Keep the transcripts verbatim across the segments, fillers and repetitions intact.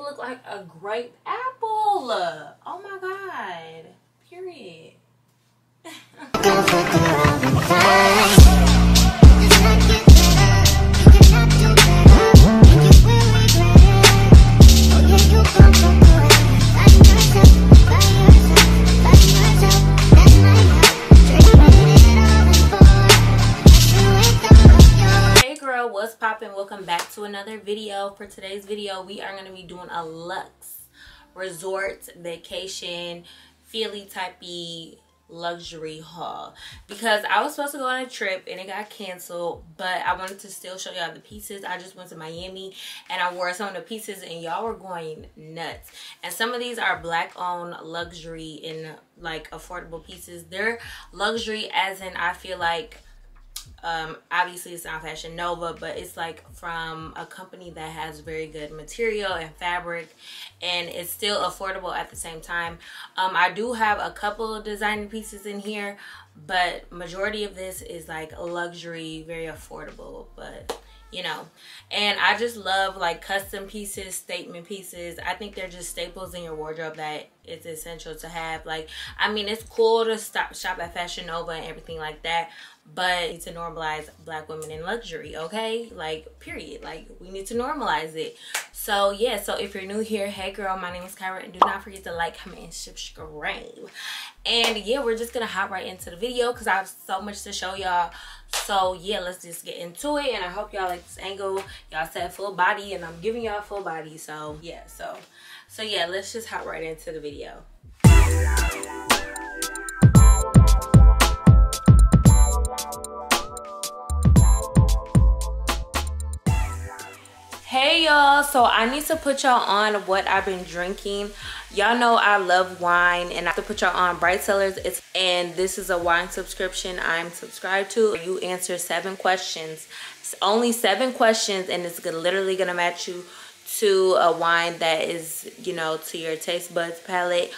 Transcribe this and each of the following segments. look like a grape apple. Oh my god. Period. What's poppin'? Welcome back to another video. For today's video, we are going to be doing a luxe resort vacation Philly typey luxury haul, because I was supposed to go on a trip and it got canceled, but I wanted to still show y'all the pieces. I just went to Miami and I wore some of the pieces and y'all were going nuts. And some of these are black owned luxury and like affordable pieces. They're luxury as in I feel like um obviously it's not Fashion Nova, but it's like from a company that has very good material and fabric, and it's still affordable at the same time. um I do have a couple of designer pieces in here, but majority of this is like luxury, very affordable, but you know. And I just love like custom pieces, statement pieces. I think they're just staples in your wardrobe that it's essential to have. Like, I mean, it's cool to stop shop at Fashion Nova and everything like that, but we need to normalize black women in luxury, okay? Like, period. Like, we need to normalize it. So yeah, so if you're new here, hey girl, my name is Kyra, and do not forget to like, comment, and subscribe. And yeah, we're just gonna hop right into the video because I have so much to show y'all. So yeah, let's just get into it. And I hope y'all like this angle. Y'all said full body and I'm giving y'all full body. So yeah, so so yeah, let's just hop right into the video. Hey y'all, so I need to put y'all on what I've been drinking. Y'all know I love wine, and I have to put y'all on Bright Cellars. It's and this is a wine subscription I'm subscribed to. You answer seven questions. It's only seven questions, and it's gonna, literally gonna match you to a wine that is, you know, to your taste buds palette.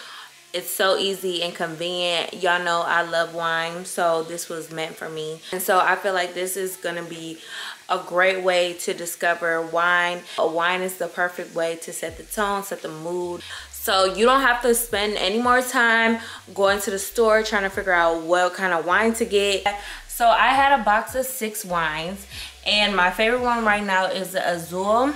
It's so easy and convenient. Y'all know I love wine, so this was meant for me. And so I feel like this is gonna be a great way to discover wine. A wine is the perfect way to set the tone, set the mood. So you don't have to spend any more time going to the store trying to figure out what kind of wine to get. So I had a box of six wines, and my favorite one right now is the Azul.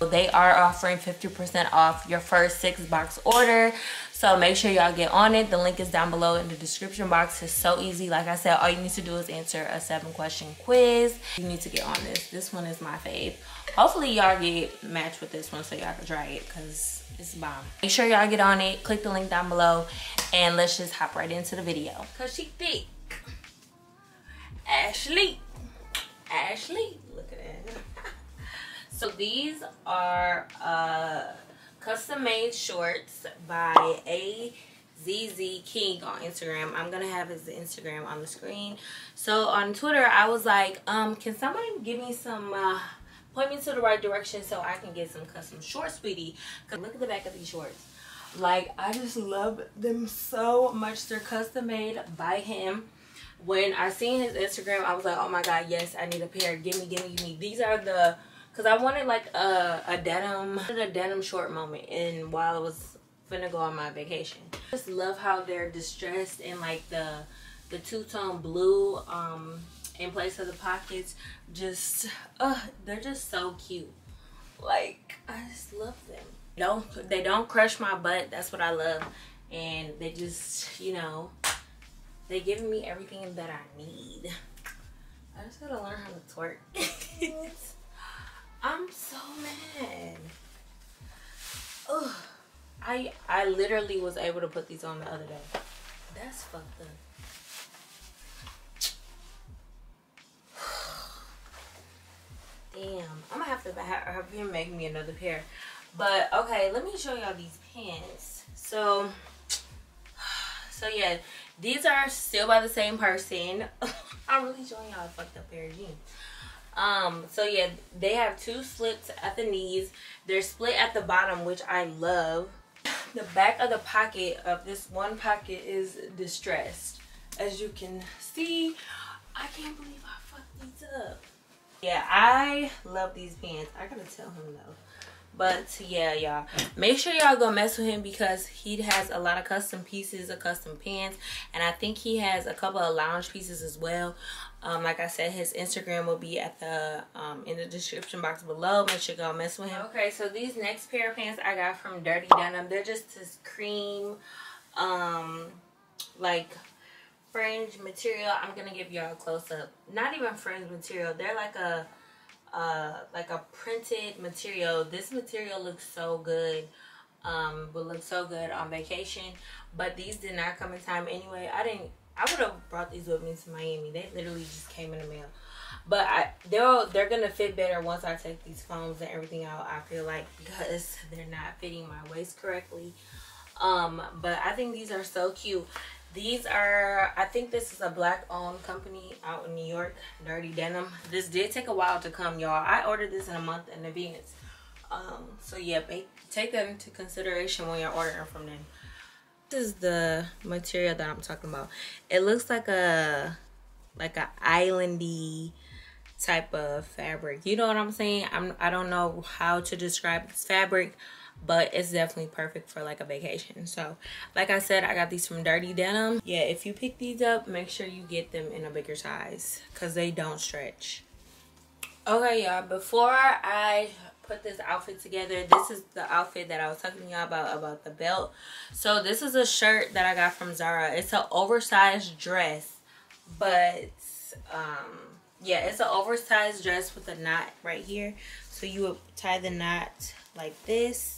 They are offering fifty percent off your first six box order. So make sure y'all get on it. The link is down below in the description box. It's so easy. Like I said, all you need to do is answer a seven question quiz. You need to get on this. This one is my fave. Hopefully y'all get matched with this one so y'all can try it, because it's bomb. Make sure y'all get on it. Click the link down below and let's just hop right into the video. Cause she thick. Ashley. Ashley. Look at that. So these are uh, custom made shorts by A Z Z King on Instagram. I'm gonna have his Instagram on the screen. So on Twitter, I was like, um, can somebody give me some, uh, point me to the right direction so I can get some custom shorts, sweetie. Cause look at the back of these shorts. Like, I just love them so much. They're custom made by him. When I seen his Instagram, I was like, oh my God, yes, I need a pair. Give me, give me, give me. These are the, cause I wanted like a, a denim, a denim short moment, and while I was finna go on my vacation. Just love how they're distressed and like the the two-tone blue um, in place of the pockets. Just, uh, they're just so cute. Like, I just love them. Don't, they don't crush my butt, that's what I love. And they just, you know, they give me everything that I need. I just gotta learn how to twerk. I'm so mad. Ugh. I I literally was able to put these on the other day. That's fucked up. Damn. I'm gonna have to have him make me another pair. But okay, let me show y'all these pants. So so yeah, these are still by the same person. I'm really showing y'all a fucked up pair of jeans. Um, so yeah, they have two slits at the knees. They're split at the bottom, which I love. The back of the pocket of this one pocket is distressed. As you can see, I can't believe I fucked these up. Yeah, I love these pants. I gotta tell him though. But yeah, y'all, make sure y'all go mess with him because he has a lot of custom pieces, of custom pants, and I think he has a couple of lounge pieces as well. Um, like I said, his Instagram will be at the um in the description box below. Make sure y'all mess with him. Okay, so these next pair of pants I got from Dirty Denim. They're just this cream, um, like fringe material. I'm gonna give y'all a close up. Not even fringe material. They're like a uh like a printed material. This material looks so good, um will look so good on vacation, but these did not come in time anyway. I didn't I would have brought these with me to Miami. They literally just came in the mail, but I they're they're gonna fit better once I take these foams and everything out, I feel like, because they're not fitting my waist correctly. Um but I think these are so cute. These are, I think this is a black-owned company out in New York, Dirty Denim. This did take a while to come, y'all. I ordered this in a month in advance. Um, so, yeah, take that into consideration when you're ordering from them. This is the material that I'm talking about. It looks like a, like a islandy type of fabric. You know what I'm saying? I'm, I don't know how to describe this fabric, but it's definitely perfect for like a vacation. So like I said, I got these from Dirty Denim. Yeah, if you pick these up, make sure you get them in a bigger size because they don't stretch. Okay, y'all, before I put this outfit together, this is the outfit that I was talking to y'all about, about the belt. So this is a shirt that I got from Zara. It's an oversized dress, but um, yeah, it's an oversized dress with a knot right here. So you would tie the knot like this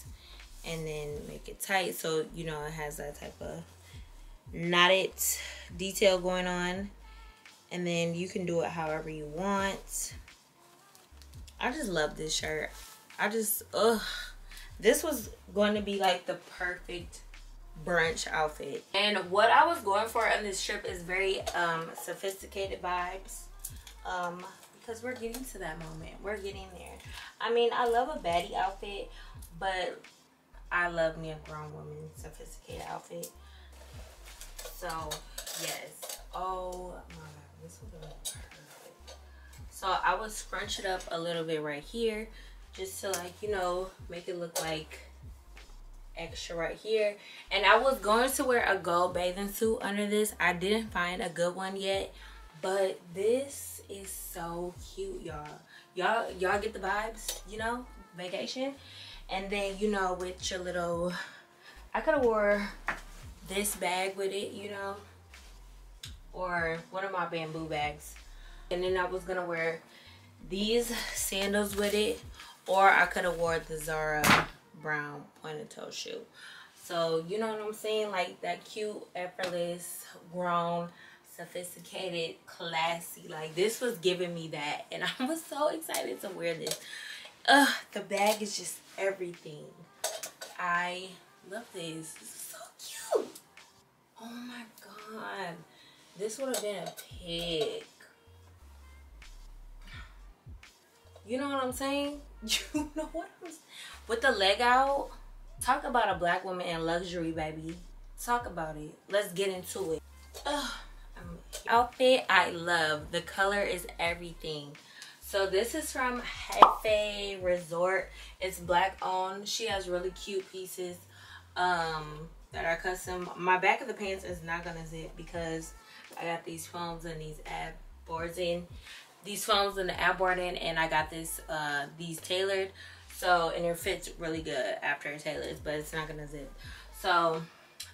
and then make it tight, so you know it has that type of knotted detail going on, and then you can do it however you want. I just love this shirt. I just ugh this was going to be like the perfect brunch outfit, and what I was going for on this trip is very um sophisticated vibes, um because we're getting to that moment. We're getting there. I mean, I love a baddie outfit, but I love me a grown woman sophisticated outfit. So yes. Oh my god, this is perfect. So I would scrunch it up a little bit right here, just to like, you know, make it look like extra right here. And I was going to wear a gold bathing suit under this. I didn't find a good one yet, but this is so cute, y'all. Y'all y'all get the vibes, you know, vacation. And then, you know, with your little, I could have wore this bag with it, you know, or one of my bamboo bags. And then I was gonna wear these sandals with it, or I could have wore the Zara brown pointed toe shoe. So you know what I'm saying, like that cute, effortless, grown, sophisticated, classy. Like this was giving me that, and I was so excited to wear this. Ugh, the bag is just everything. I love this. This is so cute. Oh my god, this would have been a pick. You know what I'm saying? You know what I'm saying? With the leg out, talk about a black woman in luxury, baby. Talk about it. Let's get into it. Ugh. Outfit I love. The color is everything. So this is from Hefe Resort. It's black owned. She has really cute pieces um that are custom. My back of the pants is not gonna zip because I got these foams and these ab boards in these foams and the ab board in, and I got this uh these tailored, so, and it fits really good after it tailors, but it's not gonna zip. So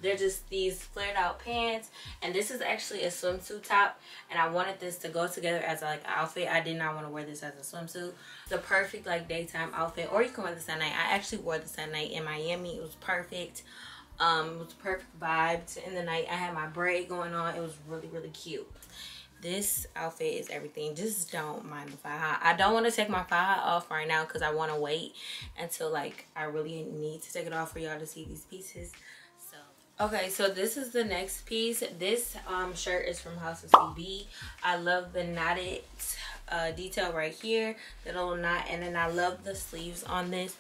they're just these flared out pants, and this is actually a swimsuit top, and I wanted this to go together as like an outfit. I did not want to wear this as a swimsuit. It's a perfect like daytime outfit, or you can wear this at night. I actually wore this at night in Miami. It was perfect. Um, it was perfect vibes in the night. I had my braid going on. It was really, really cute. This outfit is everything. Just don't mind the faja. I don't want to take my faja off right now because I want to wait until like I really need to take it off for y'all to see these pieces. Okay, so this is the next piece. This um, shirt is from House of C B. I love the knotted uh, detail right here, the little knot, and then I love the sleeves on this.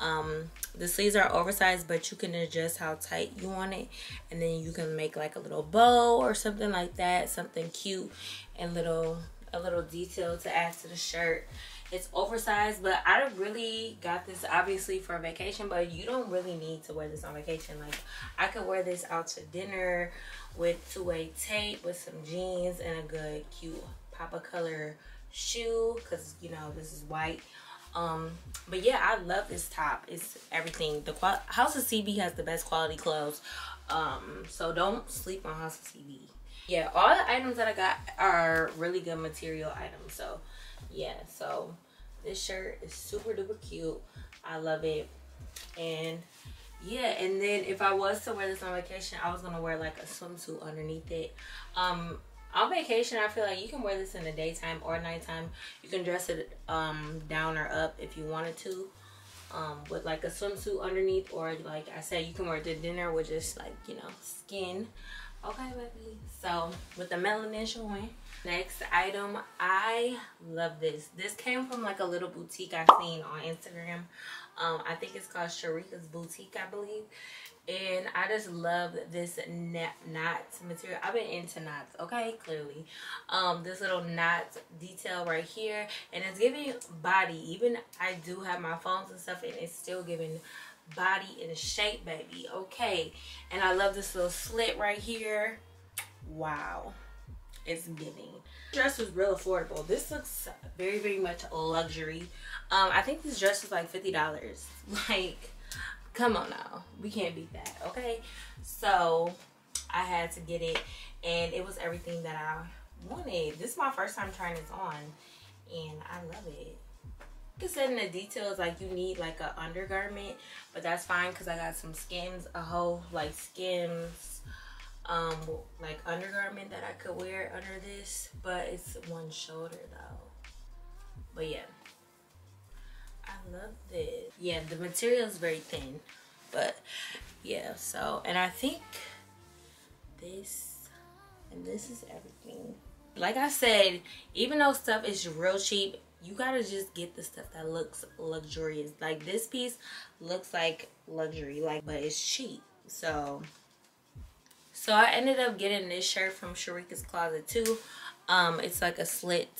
Um, the sleeves are oversized, but you can adjust how tight you want it, and then you can make like a little bow or something like that, something cute and little a little detail to add to the shirt. It's oversized, but I really got this obviously for vacation, but you don't really need to wear this on vacation. Like, I could wear this out to dinner with two-way tape, with some jeans and a good cute pop of color shoe, because you know this is white. Um but yeah, I love this top. It's everything. The House of C B has the best quality clothes, um so don't sleep on House of C B. Yeah, all the items that I got are really good material items. So yeah, so this shirt is super duper cute. I love it. And yeah, and then if I was to wear this on vacation, I was gonna wear like a swimsuit underneath it. Um on vacation, I feel like you can wear this in the daytime or nighttime. You can dress it um down or up if you wanted to, um with like a swimsuit underneath, or like I said, you can wear it to dinner with just like, you know, skin. Okay, baby, so with the melanin showing. Next item, I love this. This came from like a little boutique I seen on Instagram. Um, I think it's called Sharika's Boutique, I believe. And I just love this knot material. I've been into knots, okay, clearly. Um, this little knot detail right here. And it's giving body. Even I do have my phones and stuff, and it's still giving body and shape, baby, okay. And I love this little slit right here. Wow. It's giving. Dress was real affordable. This looks very, very much luxury. Um, I think this dress was like fifty dollars. Like, come on now. We can't beat that, okay? So, I had to get it, and it was everything that I wanted. This is my first time trying this on, and I love it. Like I said in the details, like, you need like an undergarment, but that's fine because I got some Skims, a whole like Skims. Um, like undergarment that I could wear under this, but it's one shoulder though. But yeah, I love this. Yeah, the material is very thin, but yeah. So, and I think this and this is everything. Like I said, even though stuff is real cheap, you gotta just get the stuff that looks luxurious. Like this piece looks like luxury, like, but it's cheap. So. So I ended up getting this shirt from Sharika's Closet too. Um, it's like a slit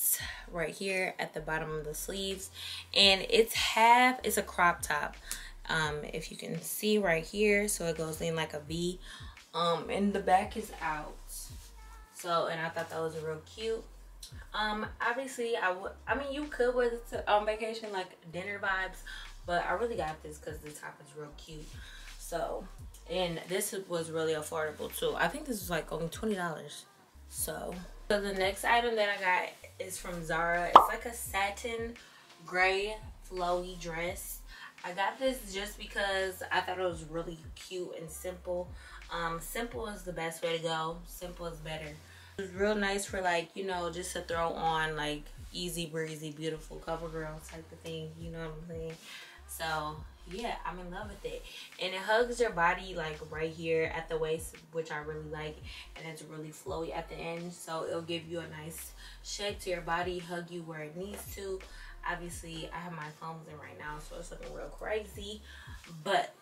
right here at the bottom of the sleeves. And it's half, it's a crop top. Um, if you can see right here. So it goes in like a V. Um, and the back is out. So, and I thought that was real cute. Um, obviously, I would, I mean, you could wear this to, on vacation, like dinner vibes. But I really got this because the top is real cute. So... and this was really affordable too. I think this was like only twenty dollars. So, so the next item that I got is from Zara. It's like a satin gray flowy dress. I got this just because I thought it was really cute and simple. Um, simple is the best way to go. Simple is better. It was real nice for like, you know, just to throw on like easy breezy, beautiful cover girl type of thing. You know what I'm saying? So yeah, I'm in love with it, and it hugs your body like right here at the waist, which I really like, and it's really flowy at the end, so it'll give you a nice shape to your body, hug you where it needs to. Obviously, I have my foams in right now, so it's looking real crazy, but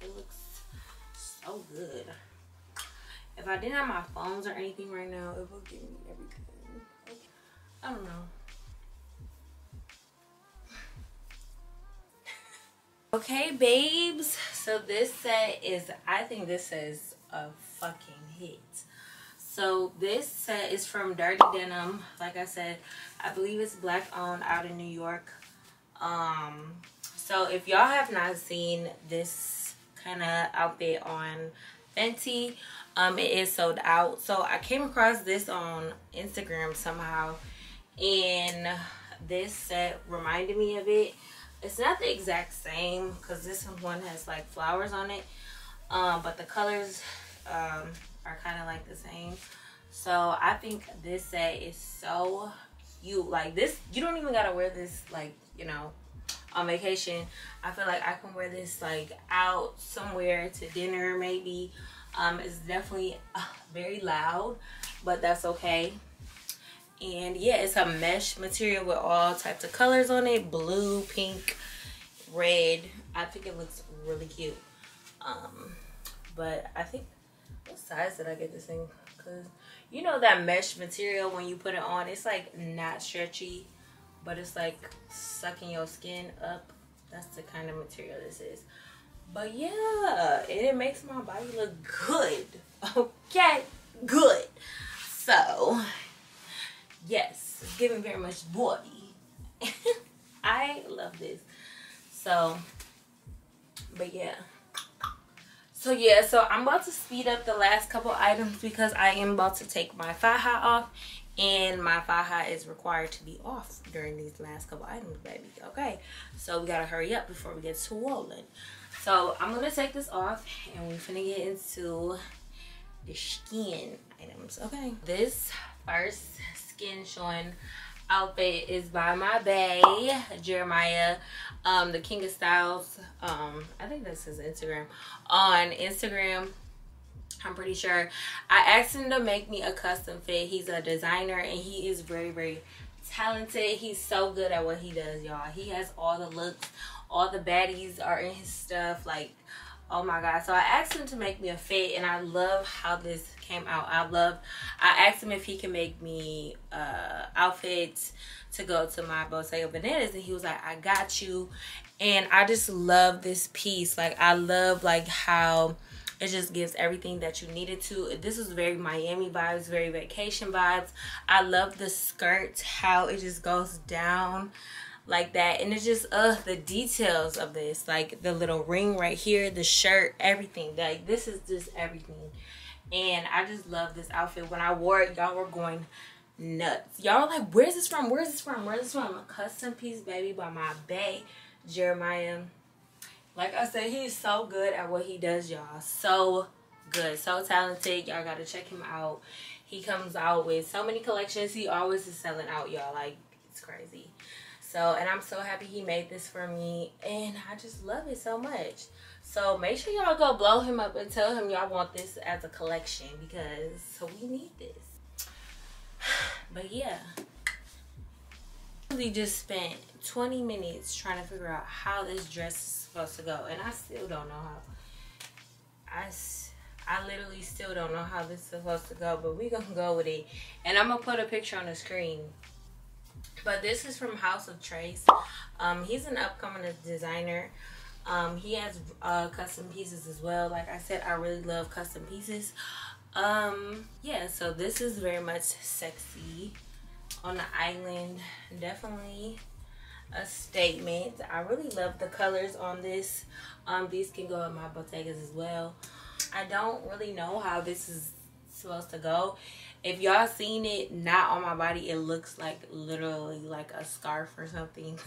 it looks so good. If I didn't have my foams or anything right now, it would give me everything. I don't know. Okay, babes, so this set is, I think this is a fucking hit. So this set is from Dirty Denim. Like I said, I believe it's black owned out in New York. Um, so if y'all have not seen this kind of outfit on Fenty, um, it is sold out. So I came across this on Instagram somehow, and this set reminded me of it. It's not the exact same because this one has like flowers on it, um, but the colors um, are kind of like the same. So I think this set is so cute. Like this, you don't even gotta wear this like, you know, on vacation. I feel like I can wear this like out somewhere to dinner maybe. Um, it's definitely uh, very loud, but that's okay. And yeah, it's a mesh material with all types of colors on it. Blue, pink, red. I think it looks really cute. Um, but I think, what size did I get this thing? Because you know that mesh material, when you put it on, it's like not stretchy. but it's like sucking your skin up. That's the kind of material this is. But yeah, and it makes my body look good. Okay, good. So yes, it's giving very much body. I love this. So, but yeah. So yeah, so I'm about to speed up the last couple items because I am about to take my faja off. And my faja is required to be off during these last couple items, baby. Okay, so we gotta hurry up before we get swollen. So I'm gonna take this off and we're gonna get into the skin items. Okay, this first skin showing outfit is by my bae Jeremiah, um the King of Styles. um I think that's his Instagram. On Instagram, I'm pretty sure I asked him to make me a custom fit. He's a designer and he is very, very talented. He's so good at what he does, y'all. He has all the looks, all the baddies are in his stuff, like, oh my god. So I asked him to make me a fit and I love how this came out. I love I asked him if he can make me uh outfits to go to my Bottega Bananas and he was like, I got you. And I just love this piece. Like, I love like how it just gives everything that you needed to. This is very Miami vibes, very vacation vibes. I love the skirt, how it just goes down like that. And it's just, uh, the details of this. Like, the little ring right here, the shirt, everything. Like, this is just everything. And I just love this outfit. When I wore it, y'all were going nuts. Y'all were like, where's this from? Where's this from? Where's this from? A custom piece, baby, by my bae, Jeremiah. Like I said, he's so good at what he does, y'all. So good. So talented. Y'all got to check him out. He comes out with so many collections. He always is selling out, y'all. Like, it's crazy. So, and I'm so happy he made this for me. And I just love it so much. So, make sure y'all go blow him up and tell him y'all want this as a collection. Because we need this. But, yeah. We just spent twenty minutes trying to figure out how this dress is supposed to go, and I still don't know how. I, I literally still don't know how this is supposed to go, but we gonna go with it. And I'm gonna put a picture on the screen. But this is from House of Trace. Um, he's an upcoming designer. Um, he has uh, custom pieces as well. Like I said, I really love custom pieces. Um, yeah. So this is very much sexy on the island. Definitely a statement. I really love the colors on this. Um these can go in my Bottegas as well. I don't really know how this is supposed to go. If y'all seen it not on my body, it looks like literally like a scarf or something.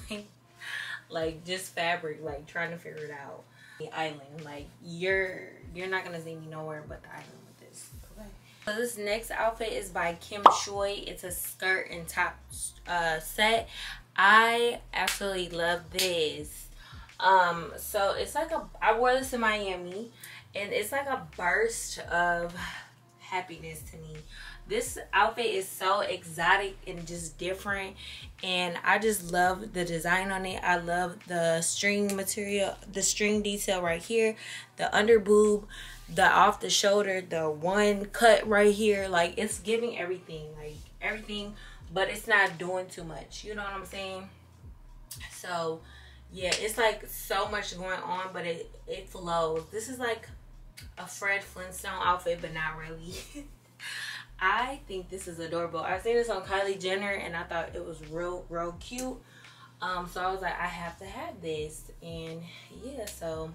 Like just fabric, like trying to figure it out. The island, like you're you're not gonna see me nowhere but the island with this. Okay, so this next outfit is by Kim Shui. It's a skirt and top uh set. I absolutely love this. Um, so it's like a, I wore this in Miami and it's like a burst of happiness to me. This outfit is so exotic and just different. And I just love the design on it. I love the string material, the string detail right here, the under boob, the off the shoulder, the one cut right here. Like it's giving everything, like everything. But it's not doing too much, you know what I'm saying? So yeah, it's like so much going on, but it it flows. This is like a Fred Flintstone outfit, but not really. I think this is adorable. I've seen this on Kylie Jenner and I thought it was real real cute. Um so I was like, I have to have this. And yeah, so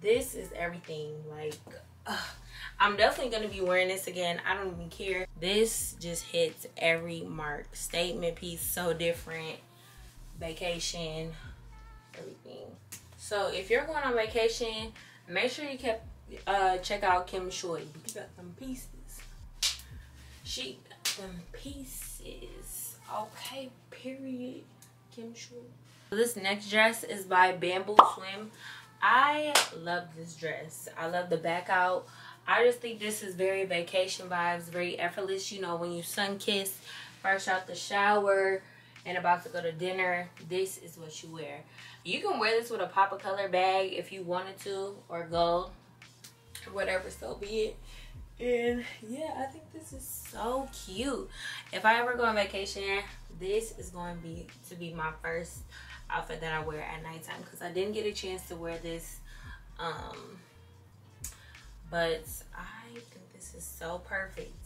this is everything. Like uh, I'm definitely gonna be wearing this again. I don't even care. This just hits every mark. Statement piece, so different. Vacation, everything. So if you're going on vacation, make sure you kept uh check out Kim Shui. You got them pieces. She got them pieces. Okay, period. Kim Shui. This next dress is by Bamboo Swim. I love this dress. I love the back out. I just think this is very vacation vibes, very effortless. You know, when you sun kiss, fresh out the shower, and about to go to dinner, this is what you wear. You can wear this with a pop of color bag if you wanted to, or gold, whatever, so be it. And yeah, I think this is so cute. If I ever go on vacation, this is going to be to be my first outfit that I wear at nighttime, because I didn't get a chance to wear this, um but I think this is so perfect.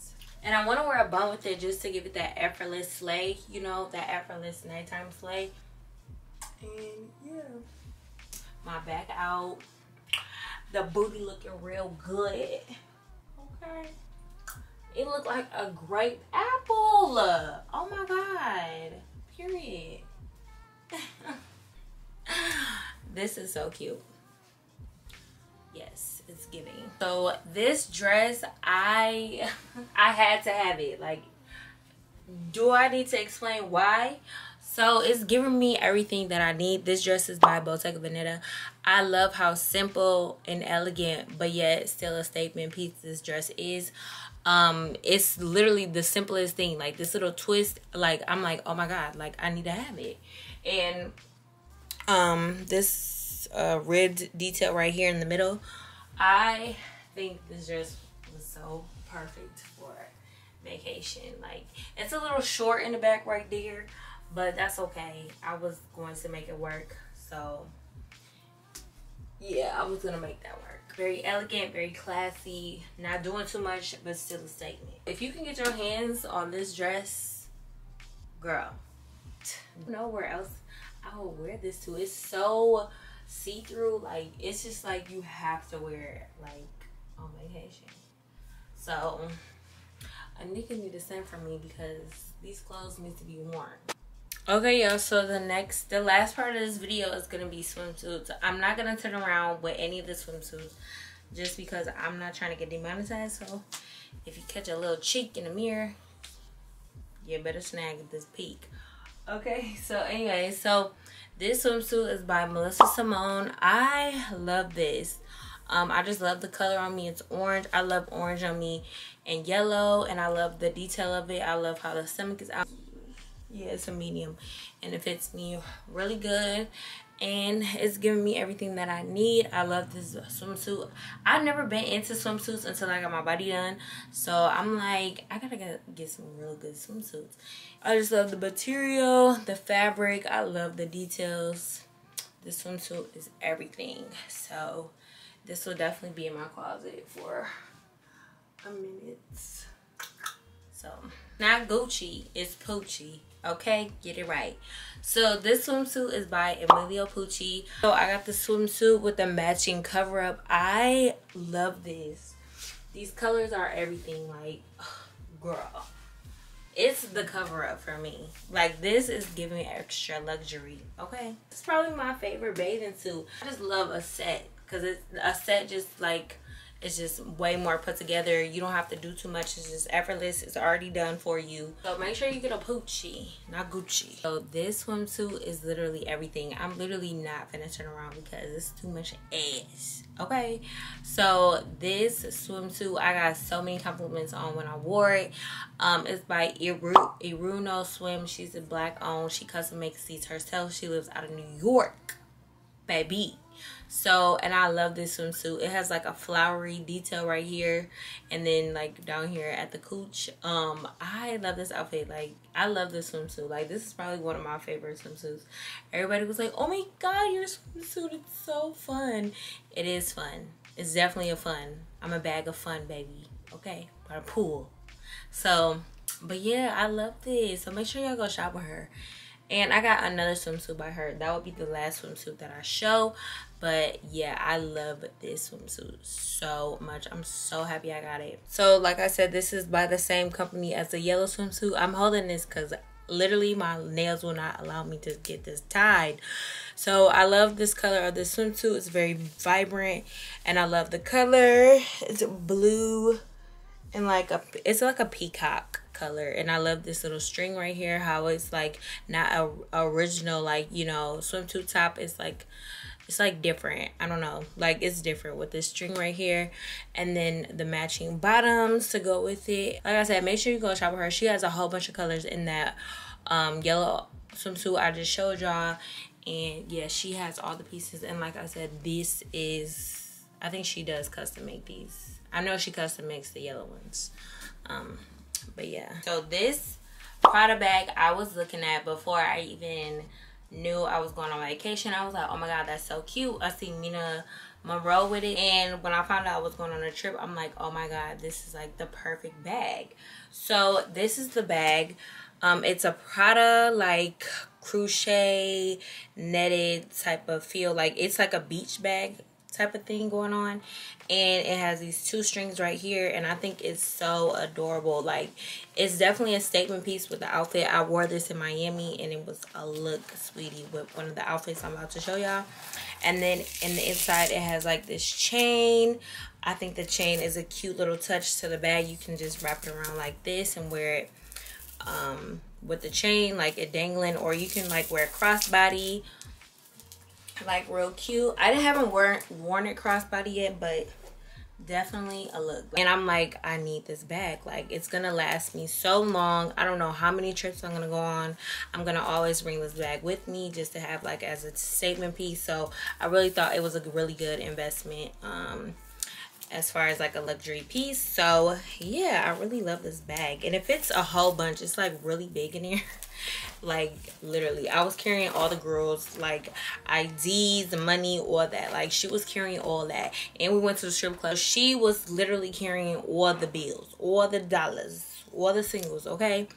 And I want to wear a bun with it just to give it that effortless slay, you know, that effortless nighttime slay. And yeah, my back out, the booty looking real good. Okay, it looked like a grape apple. Oh my god, period. This is so cute. Yes, it's giving. So this dress, I I had to have it. Like, do I need to explain why? So it's giving me everything that I need. This dress is by Bottega Veneta. I love how simple and elegant, but yet still a statement piece this dress is. Um, it's literally the simplest thing. Like this little twist, like I'm like, oh my god, like I need to have it. And um, this uh, ribbed detail right here in the middle. I think this dress was so perfect for vacation. Like it's a little short in the back right there, but that's okay. I was going to make it work. So yeah, I was gonna make that work. Very elegant, very classy, not doing too much, but still a statement. If you can get your hands on this dress, girl, nowhere else I will wear this to. It's so see-through, like it's just like you have to wear it like on vacation. So a nigga need to send for me because these clothes need to be worn. Okay, y'all, so the next, the last part of this video is going to be swimsuits. I'm not going to turn around with any of the swimsuits just because I'm not trying to get demonetized. So if you catch a little cheek in the mirror, you better snag this peek. Okay, so anyway, so this swimsuit is by Melissa Simone. I love this. Um, I just love the color on me. It's orange. I love orange on me and yellow, and I love the detail of it. I love how the stomach is out. Yeah, it's a medium and it fits me really good, and it's giving me everything that I need. I love this swimsuit. I've never been into swimsuits until I got my body done, so I'm like, I gotta get, get some real good swimsuits. I just love the material, the fabric. I love the details. This swimsuit is everything. So this will definitely be in my closet for a minute. So not Gucci, it's Pucci. Okay, get it right. So this swimsuit is by Emilio Pucci. So I got the swimsuit with the matching cover up. I love this. These colors are everything. Like, girl, it's the cover up for me. Like, this is giving extra luxury. Okay, it's probably my favorite bathing suit. I just love a set because it's a set, just like, it's just way more put together. You don't have to do too much. It's just effortless. It's already done for you. So make sure you get a Pucci, not Gucci. So this swimsuit is literally everything. I'm literally not gonna turn around because it's too much ass. Okay, so this swimsuit, I got so many compliments on when I wore it. Um, it's by Iruno Swim. She's a black owned. She custom makes these herself. She lives out of New York, baby. So, and I love this swimsuit. It has like a flowery detail right here and then like down here at the cooch. um I love this outfit. Like, I love this swimsuit. Like, this is probably one of my favorite swimsuits. Everybody was like, oh my god, your swimsuit, it's so fun. It is fun. It's definitely a fun. I'm a bag of fun, baby. Okay, by the pool. So, but yeah, I love this. So make sure y'all go shop with her. And I got another swimsuit by her. That would be the last swimsuit that I show. But yeah, I love this swimsuit so much. I'm so happy I got it. So like I said, this is by the same company as the yellow swimsuit. I'm holding this because literally my nails will not allow me to get this tied. So I love this color of this swimsuit. It's very vibrant. And I love the color. It's blue. And like a, it's like a peacock color. And I love this little string right here, how it's like not a, a original, like, you know, swimsuit top. It's like, it's like different. I don't know, like it's different with this string right here, and then the matching bottoms to go with it. Like I said, make sure you go shop with her. She has a whole bunch of colors in that um yellow swimsuit I just showed y'all. And yeah, she has all the pieces. And like I said, this is I think she does custom make these. I know she custom makes the yellow ones. Um, but yeah. So this Prada bag I was looking at before I even knew I was going on vacation. I was like, oh my God, that's so cute. I see Mina Monroe with it. And when I found out I was going on a trip, I'm like, oh my God, this is like the perfect bag. So this is the bag. Um, it's a Prada like crochet netted type of feel. Like it's like a beach bag type of thing going on, and it has these two strings right here, and I think it's so adorable. Like it's definitely a statement piece with the outfit. I wore this in Miami and it was a look, sweetie, with one of the outfits I'm about to show y'all. And then in the inside it has like this chain. I think the chain is a cute little touch to the bag. You can just wrap it around like this and wear it um with the chain like it dangling, or you can like wear a crossbody, like real cute. I haven't worn worn it crossbody yet, but definitely a look. And I'm like, I need this bag. Like it's gonna last me so long. I don't know how many trips I'm gonna go on. I'm gonna always bring this bag with me just to have like as a statement piece. So I really thought it was a really good investment um as far as like a luxury piece. So yeah, I really love this bag, and it fits a whole bunch. It's like really big in here. Like literally I was carrying all the girls like I Ds, the money, all that. Like she was carrying all that, and we went to the strip club. She was literally carrying all the bills, all the dollars, all the singles. Okay,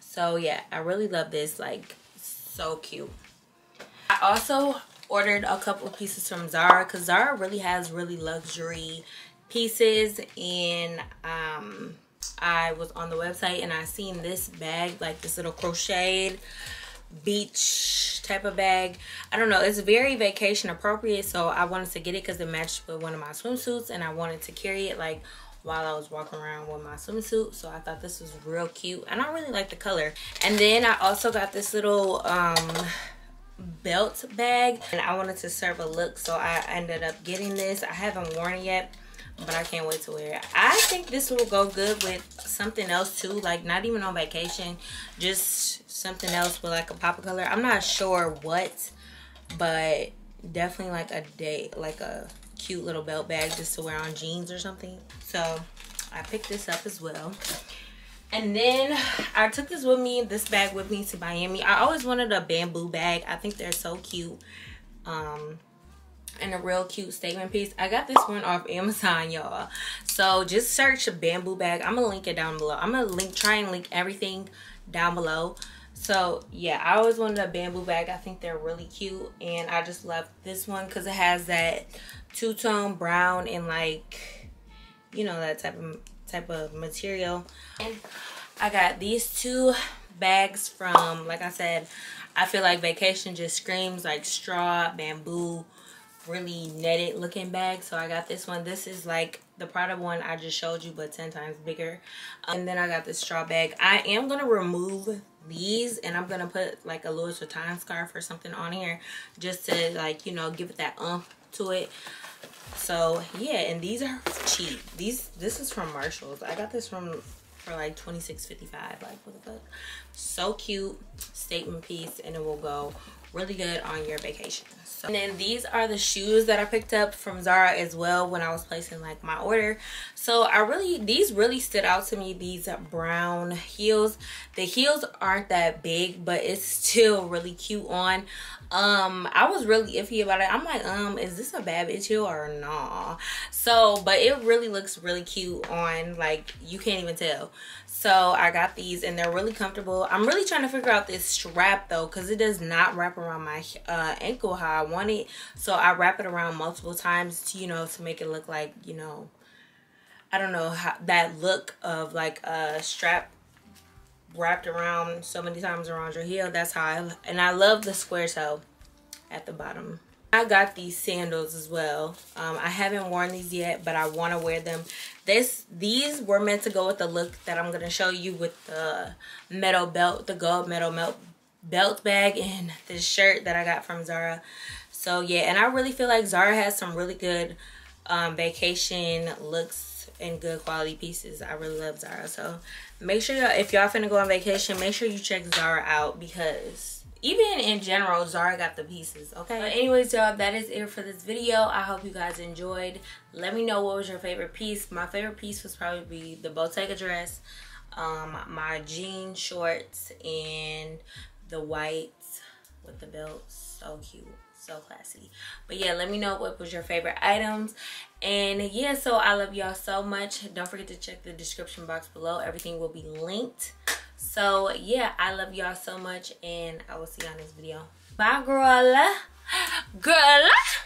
so yeah, I really love this. Like so cute. I also ordered a couple of pieces from Zara, because Zara really has really luxury pieces. And um I was on the website and I seen this bag, like this little crocheted beach type of bag. I don't know, it's very vacation appropriate, so I wanted to get it because it matched with one of my swimsuits, and I wanted to carry it like while I was walking around with my swimsuit. So I thought this was real cute, and I really like the color. And then I also got this little um belt bag, and I wanted to serve a look, so I ended up getting this. I haven't worn it yet, but I can't wait to wear it. I think this will go good with something else too, like not even on vacation, just something else with like a pop of color. I'm not sure what, but definitely like a day, like a cute little belt bag just to wear on jeans or something. So I picked this up as well. And then I took this with me, this bag with me to Miami. I always wanted a bamboo bag. I think they're so cute. Um... and a real cute statement piece. I got this one off Amazon, y'all, so just search a bamboo bag. I'm gonna link it down below. I'm gonna link try and link everything down below. So yeah, I always wanted a bamboo bag. I think they're really cute, and I just love this one because it has that two-tone brown and like, you know, that type of type of material. And I got these two bags from, like I said, I feel like vacation just screams like straw, bamboo, really netted looking bag. So I got this one. This is like the Prada one I just showed you, but ten times bigger. Um, and then I got this straw bag. I am gonna remove these, and I'm gonna put like a Louis Vuitton scarf or something on here just to like, you know, give it that umph to it. So yeah, and these are cheap. These this is from Marshalls. I got this from for like twenty-six fifty-five. Like what the fuck? So cute, statement piece, and it will go really good on your vacation. So, and then these are the shoes that I picked up from Zara as well when I was placing like my order. So I really, these really stood out to me, these brown heels. The heels aren't that big, but it's still really cute on. Um, I was really iffy about it. I'm like, um, is this a bad bitch heel or nah? So, but it really looks really cute on, like you can't even tell. So I got these and they're really comfortable. I'm really trying to figure out this strap though, because it does not wrap around my uh, ankle how I want it. So I wrap it around multiple times, to, you know, to make it look like, you know, I don't know, how, that look of like a strap wrapped around so many times around your heel. That's how I, and I love the square toe at the bottom. I got these sandals as well. Um, I haven't worn these yet, but I want to wear them. This, these were meant to go with the look that I'm going to show you with the metal belt, the gold metal belt, belt bag, and this shirt that I got from Zara. So yeah, and I really feel like Zara has some really good um, vacation looks and good quality pieces. I really love Zara. So make sure y'all, if y'all finna go on vacation, make sure you check Zara out, because even in general, Zara got the pieces, okay? But anyways, y'all, that is it for this video. I hope you guys enjoyed. Let me know what was your favorite piece. My favorite piece was probably the Bottega dress, um, my jean shorts, and the white with the belt. So cute. So classy. But yeah, let me know what was your favorite items. And yeah, so I love y'all so much. Don't forget to check the description box below. Everything will be linked. So yeah, I love y'all so much, and I will see y'all in this video. Bye, girl. Girl.